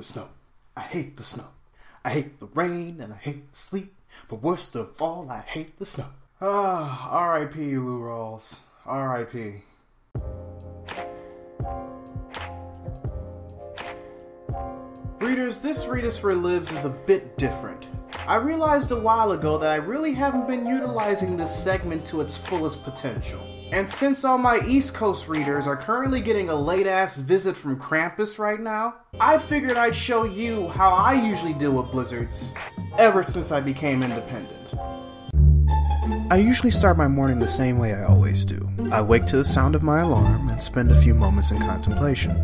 the snow. I hate the snow. I hate the rain and I hate the sleet. But worst of all, I hate the snow. Ah, R.I.P. Lou Rawls. R.I.P. Readers, this Readus Relives is a bit different. I realized a while ago that I really haven't been utilizing this segment to its fullest potential. And since all my East Coast readers are currently getting a late-ass visit from Krampus right now, I figured I'd show you how I usually deal with blizzards ever since I became independent. I usually start my morning the same way I always do. I wake to the sound of my alarm and spend a few moments in contemplation.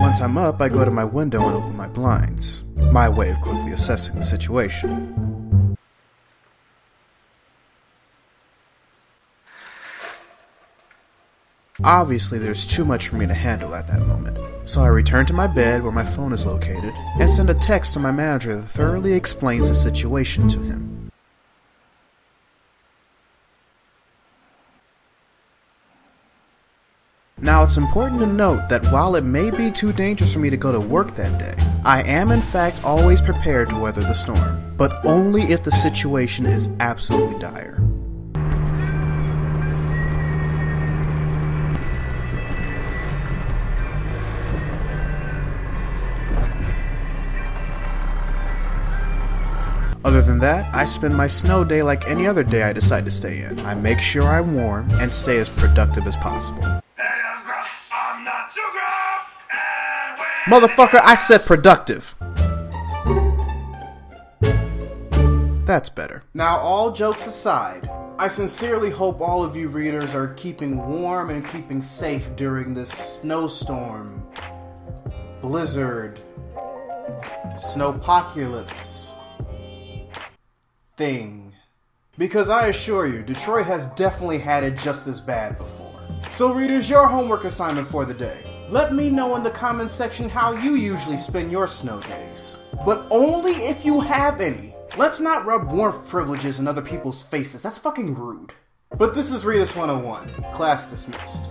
Once I'm up, I go to my window and open my blinds, my way of quickly assessing the situation. Obviously, there's too much for me to handle at that moment, so I return to my bed where my phone is located and send a text to my manager that thoroughly explains the situation to him. Now, it's important to note that while it may be too dangerous for me to go to work that day, I am in fact always prepared to weather the storm, but only if the situation is absolutely dire. Other than that, I spend my snow day like any other day I decide to stay in. I make sure I'm warm and stay as productive as possible. Motherfucker, I said productive. That's better. Now, all jokes aside, I sincerely hope all of you readers are keeping warm and keeping safe during this snowstorm, blizzard, snowpocalypse thing. Because I assure you, Detroit has definitely had it just as bad before. So readers, your homework assignment for the day. Let me know in the comment section how you usually spend your snow days. But only if you have any. Let's not rub warmth privileges in other people's faces, that's fucking rude. But this is Readus 101, class dismissed.